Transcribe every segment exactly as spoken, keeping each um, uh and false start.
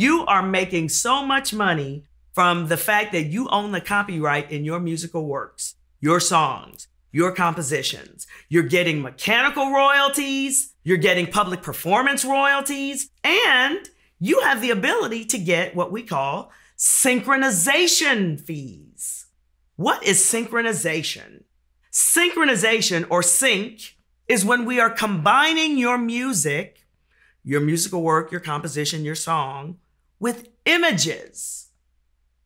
You are making so much money from the fact that you own the copyright in your musical works, your songs, your compositions. You're getting mechanical royalties, you're getting public performance royalties, and you have the ability to get what we call synchronization fees. What is synchronization? Synchronization, or sync, is when we are combining your music, your musical work, your composition, your song, with images.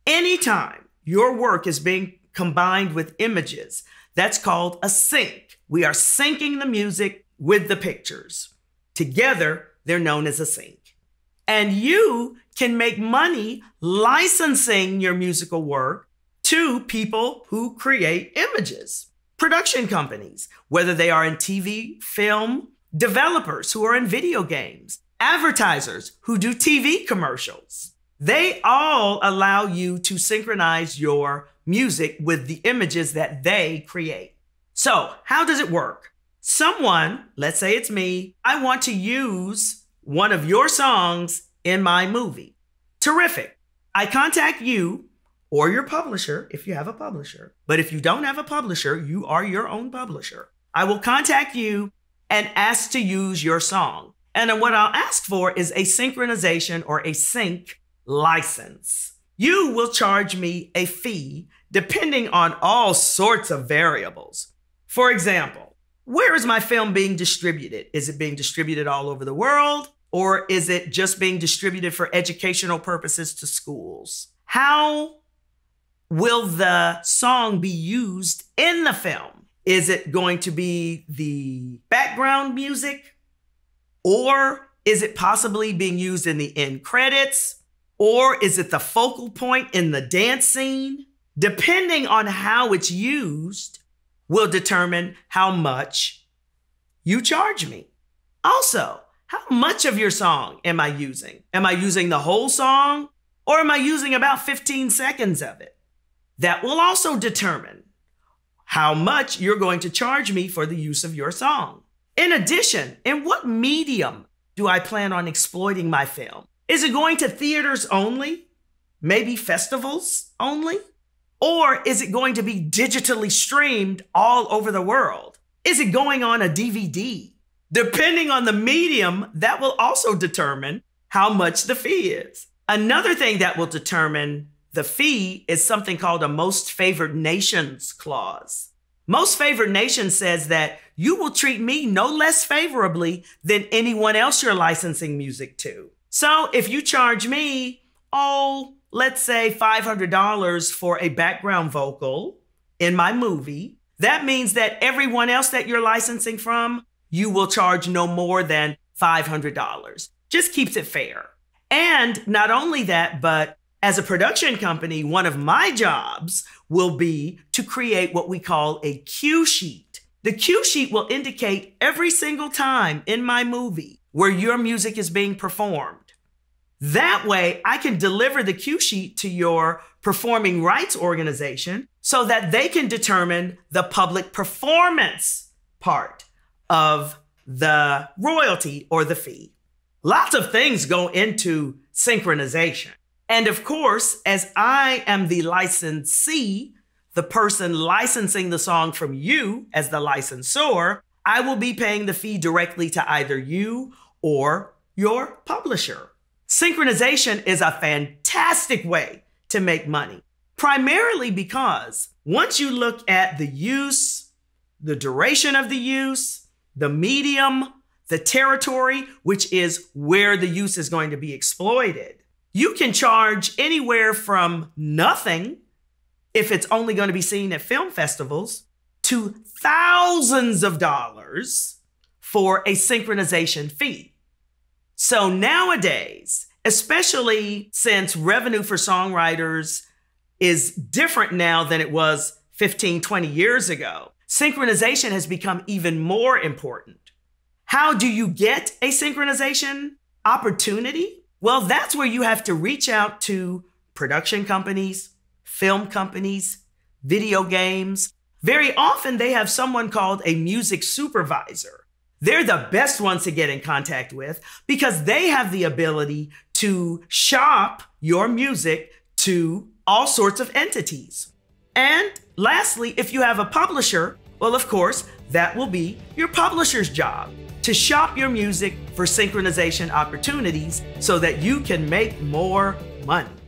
Anytime your work is being combined with images, that's called a sync. We are syncing the music with the pictures. Together, they're known as a sync. And you can make money licensing your musical work to people who create images. Production companies, whether they are in T V, film, developers who are in video games, advertisers who do T V commercials. They all allow you to synchronize your music with the images that they create. So how does it work? Someone, let's say it's me, I want to use one of your songs in my movie. Terrific. I contact you or your publisher if you have a publisher. But if you don't have a publisher, you are your own publisher. I will contact you and ask to use your song. And then what I'll ask for is a synchronization or a sync license. You will charge me a fee depending on all sorts of variables. For example, where is my film being distributed? Is it being distributed all over the world? Or is it just being distributed for educational purposes to schools? How will the song be used in the film? Is it going to be the background music? Or is it possibly being used in the end credits? Or is it the focal point in the dance scene? Depending on how it's used will determine how much you charge me. Also, how much of your song am I using? Am I using the whole song? Or am I using about fifteen seconds of it? That will also determine how much you're going to charge me for the use of your song. In addition, in what medium do I plan on exploiting my film? Is it going to theaters only? Maybe festivals only? Or is it going to be digitally streamed all over the world? Is it going on a D V D? Depending on the medium, that will also determine how much the fee is. Another thing that will determine the fee is something called a most favored nations clause. Most favored nation says that you will treat me no less favorably than anyone else you're licensing music to. So if you charge me, oh, let's say five hundred dollars for a background vocal in my movie, that means that everyone else that you're licensing from, you will charge no more than five hundred dollars. Just keeps it fair. And not only that, but as a production company, one of my jobs will be to create what we call a cue sheet. The cue sheet will indicate every single time in my movie where your music is being performed. That way, I can deliver the cue sheet to your performing rights organization so that they can determine the public performance part of the royalty or the fee. Lots of things go into synchronization. And of course, as I am the licensee, the person licensing the song from you as the licensor, I will be paying the fee directly to either you or your publisher. Synchronization is a fantastic way to make money, primarily because once you look at the use, the duration of the use, the medium, the territory, which is where the use is going to be exploited, you can charge anywhere from nothing, if it's only going to be seen at film festivals, to thousands of dollars for a synchronization fee. So nowadays, especially since revenue for songwriters is different now than it was fifteen, twenty years ago, synchronization has become even more important. How do you get a synchronization opportunity? Well, that's where you have to reach out to production companies, film companies, video games. Very often they have someone called a music supervisor. They're the best ones to get in contact with because they have the ability to shop your music to all sorts of entities. And lastly, if you have a publisher, well, of course, that will be your publisher's job to shop your music for synchronization opportunities so that you can make more money.